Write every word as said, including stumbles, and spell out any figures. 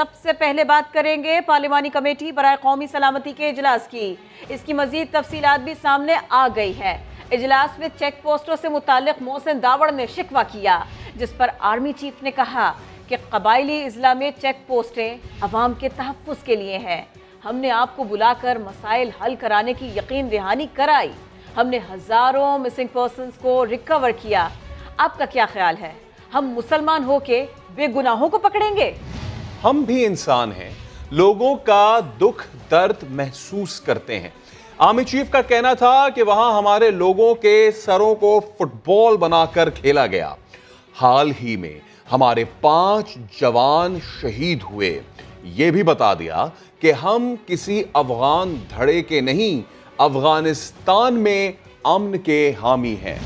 सबसे पहले बात करेंगे पार्लिमानी कमेटी बराए कौमी सलामती के इजलास की। इसकी मजीद तफसीलात भी सामने आ गई है। इजलास में चेक पोस्टों से मुतालिक मोहसिन दावड़ ने शिकवा किया, जिस पर आर्मी चीफ ने कहा कि कबायली इजला में चेक पोस्टें अवाम के तहफ़्फ़ुज़ के लिए हैं। हमने आपको बुलाकर मसाइल हल कराने की यकीन दहानी कराई, हमने हज़ारों मिसिंग पर्सनस को रिकवर किया। आपका क्या ख्याल है, हम मुसलमान होके बेगुनाहों को पकड़ेंगे? हम भी इंसान हैं, लोगों का दुख दर्द महसूस करते हैं। आर्मी चीफ का कहना था कि वहां हमारे लोगों के सरों को फुटबॉल बनाकर खेला गया। हाल ही में हमारे पांच जवान शहीद हुए। ये भी बता दिया कि हम किसी अफगान धड़े के नहीं, अफगानिस्तान में अमन के हामी हैं।